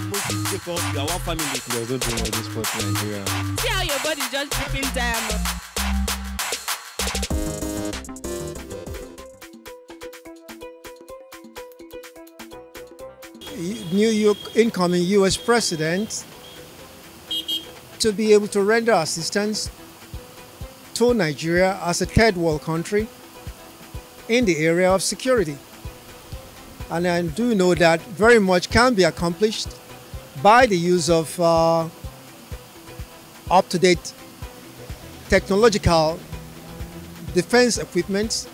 and push you support your family. There's no doing all this sport in Nigeria. See how your body's just dripping diamond. New incoming U.S. president to be able to render assistance to Nigeria as a third world country in the area of security. And I do know that very much can be accomplished by the use of up-to-date technological defense equipment,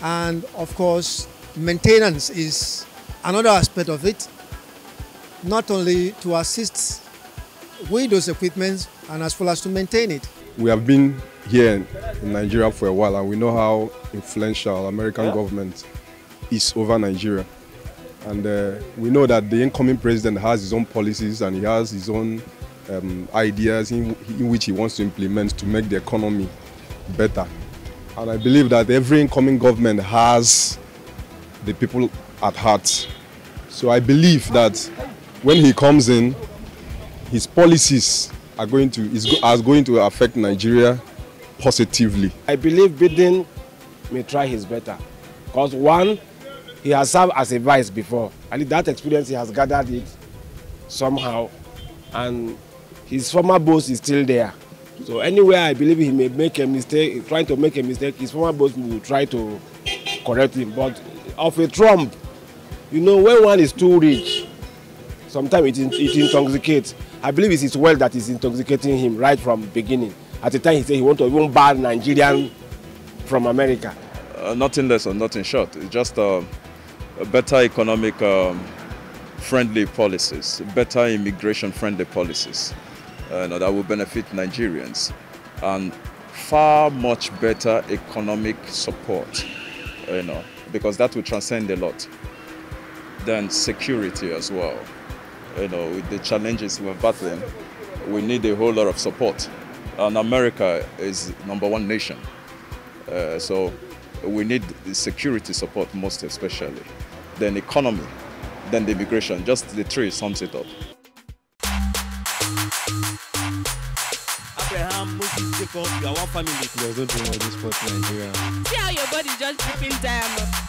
and of course maintenance is another aspect of it, not only to assist with those equipment and as well as to maintain it. We have been here in Nigeria for a while, and we know how influential American government is over Nigeria. And we know that the incoming president has his own policies and he has his own ideas in which he wants to implement to make the economy better. And I believe that every incoming government has the people at heart. So I believe that when he comes in, his policies are going to affect Nigeria positively. I believe Biden may try his better, because one, he has served as a vice before, and that experience he has gathered it somehow, and his former boss is still there. So anywhere I believe he may make a mistake, trying to make a mistake, his former boss will try to correct him. But of a Trump, you know, when one is too rich, sometimes it intoxicates. I believe it's his wealth that is intoxicating him right from the beginning. At the time he said he wants to even ban Nigerians from America. Nothing less or nothing short. It's just better economic friendly policies, better immigration friendly policies that will benefit Nigerians, and far much better economic support, you know, because that will transcend a lot. Then security as well. You know, with the challenges we're battling, we need a whole lot of support. And America is #1 nation. So we need the security support most especially. Then economy, then the immigration. Just the three sums it up. Abraham Mooseley support your family. There's no doing all this sport in Nigeria. See how your body's just dripping diamond.